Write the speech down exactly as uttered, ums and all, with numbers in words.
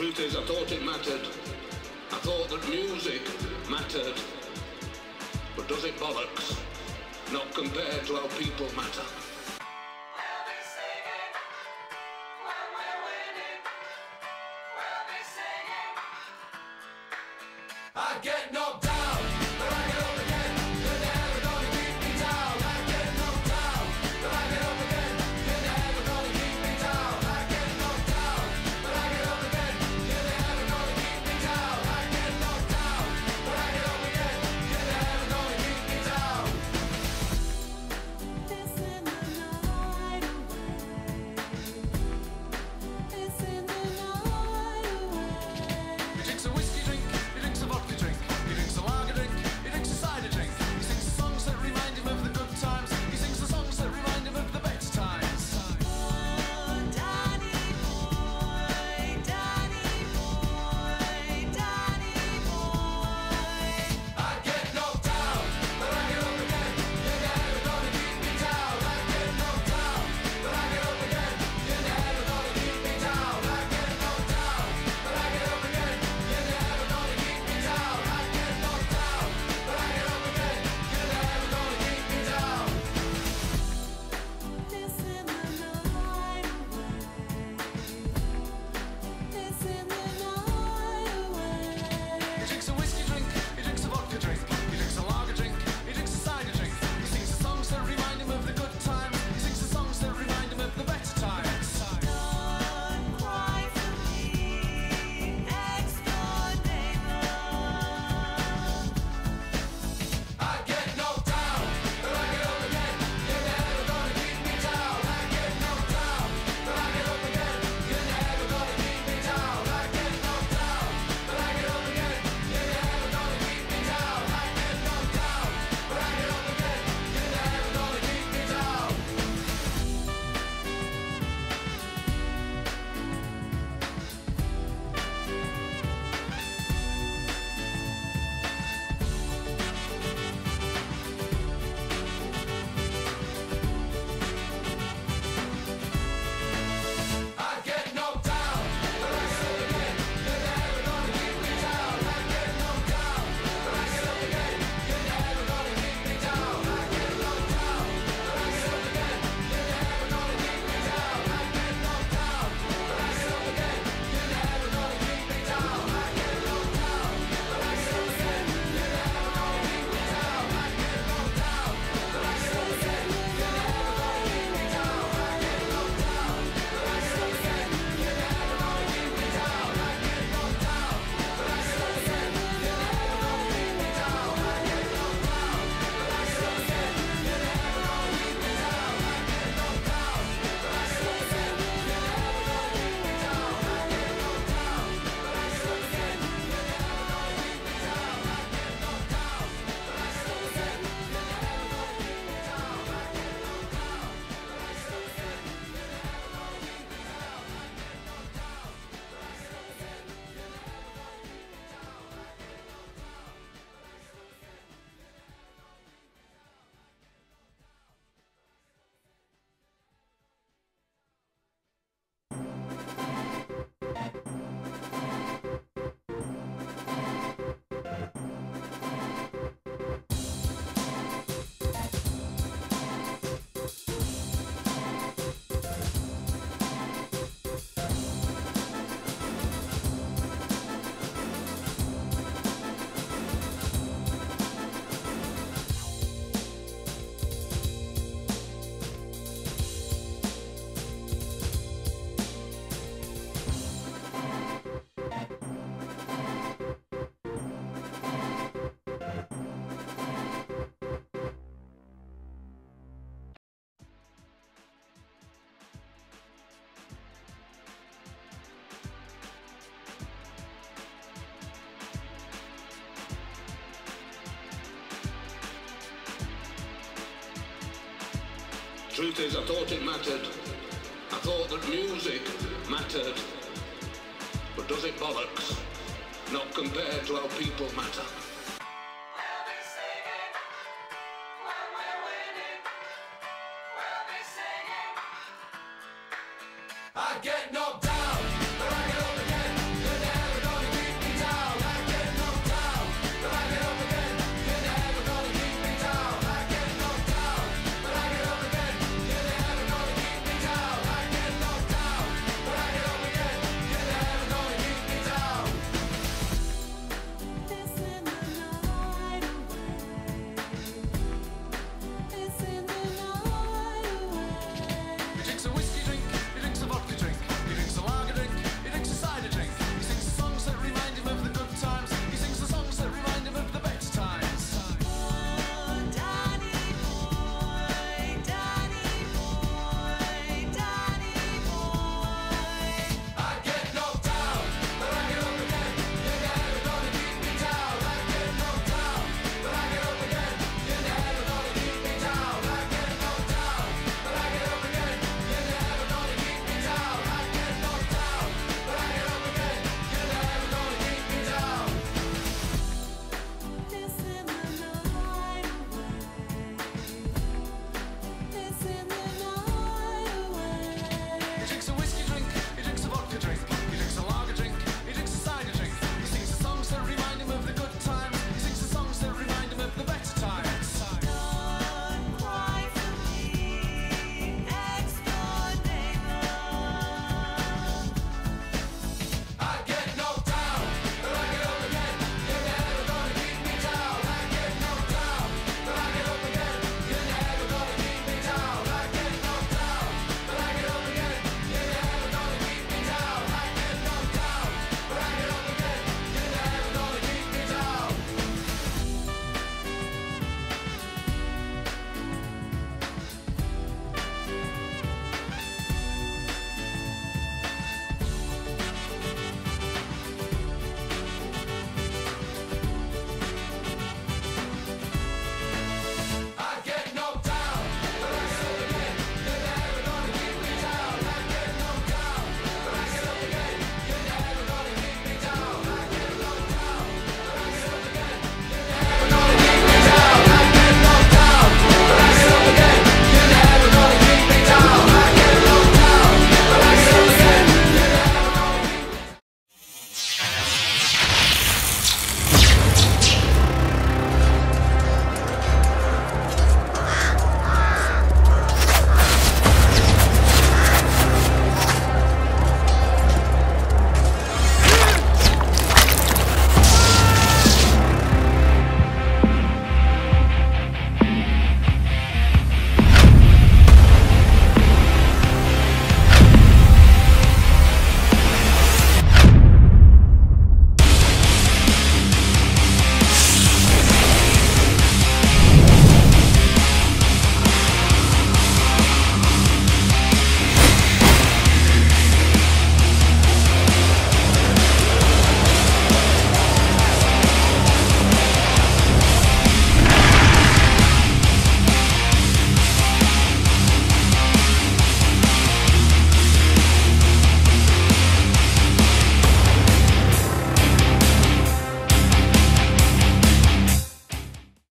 Truth is, I thought it mattered. I thought that music mattered. But does it bollocks? Not compared to how people matter. Truth is, I thought it mattered. I thought that music mattered. But does it bollocks? Not compared to how people matter.